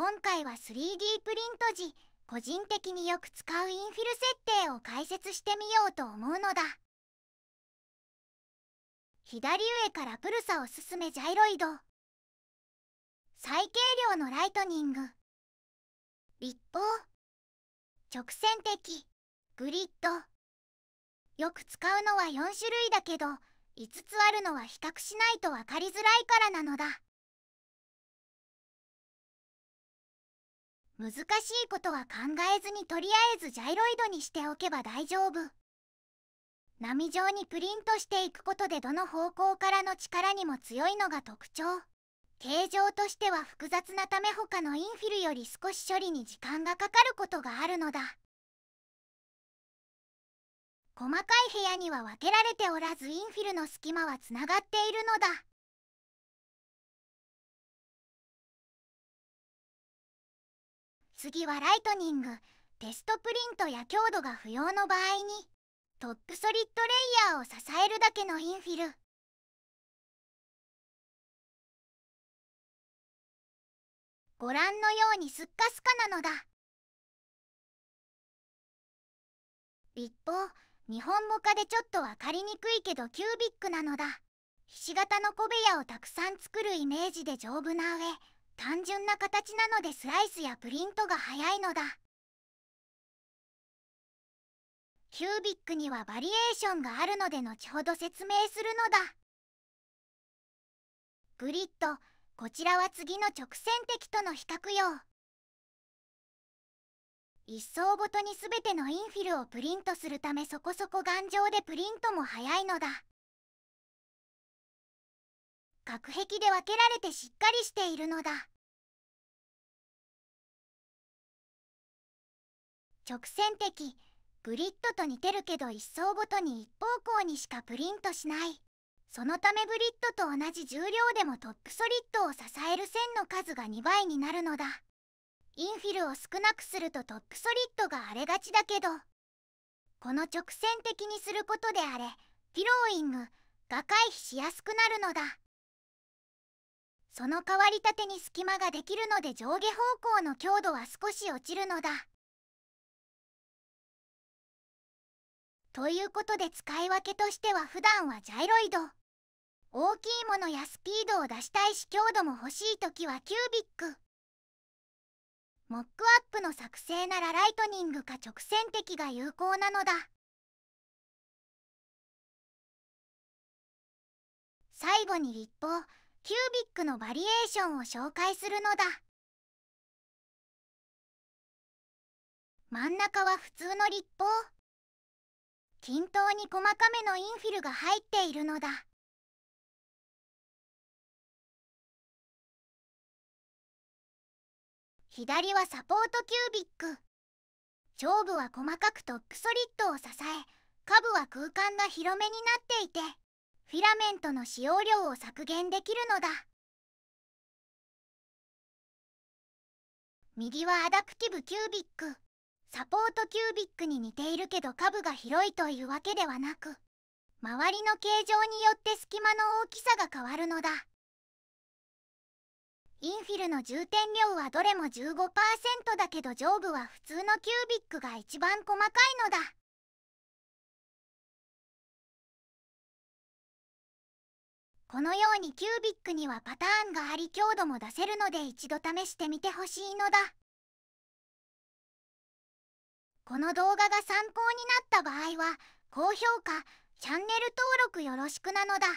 今回は 3D プリント時個人的によく使うインフィル設定を解説してみようと思うのだ。左上からプルサを進め、ジャイロイド、最軽量のライトニング、立方、直線的、グリッド。よく使うのは4種類だけど5つあるのは比較しないと分かりづらいからなのだ。難しいことは考えずにとりあえずジャイロイドにしておけば大丈夫。波状にプリントしていくことでどの方向からの力にも強いのが特徴。形状としては複雑なため他のインフィルより少し処理に時間がかかることがあるのだ。細かい部屋には分けられておらずインフィルの隙間はつながっているのだ。次はライトニング、テストプリントや強度が不要の場合にトップソリッドレイヤーを支えるだけのインフィル。ご覧のようにスッカスカなのだ。立方、日本モカでちょっと分かりにくいけどキュービックなのだ。ひし形の小部屋をたくさん作るイメージで丈夫な上単純な形なのでスライスやプリントが早いのだ。キュービックにはバリエーションがあるので後ほど説明するのだ。グリッド、こちらは次の直線的との比較用。一層ごとに全てのインフィルをプリントするためそこそこ頑丈でプリントも早いのだ。隔壁で分けられてしっかりしているのだ。直線的、グリッドと似てるけど一層ごとに一方向にしかプリントしない。そのためグリッドと同じ重量でもトップソリッドを支える線の数が2倍になるのだ。インフィルを少なくするとトップソリッドが荒れがちだけどこの直線的にすることであれピローイングが回避しやすくなるのだ。その代わり縦に隙間ができるので上下方向の強度は少し落ちるのだ。ということで使い分けとしては普段はジャイロイド、大きいものやスピードを出したいし強度も欲しい時はキュービック、モックアップの作成ならライトニングか直線的が有効なのだ。最後に立方、キュービックのバリエーションを紹介するのだ。真ん中は普通の立方。均等に細かめのインフィルが入っているのだ。左はサポートキュービック。上部は細かくトップソリッドを支え、下部は空間が広めになっていて、フィラメントの使用量を削減できるのだ。右はアダプティブキュービック。サポートキュービックに似ているけど下部が広いというわけではなく周りの形状によって隙間の大きさが変わるのだ。インフィルの充填量はどれも 15% だけど上部は普通のキュービックが一番細かいのだ。このようにキュービックにはパターンがあり強度も出せるので一度試してみてほしいのだ。この動画が参考になった場合は高評価、チャンネル登録よろしくなのだ。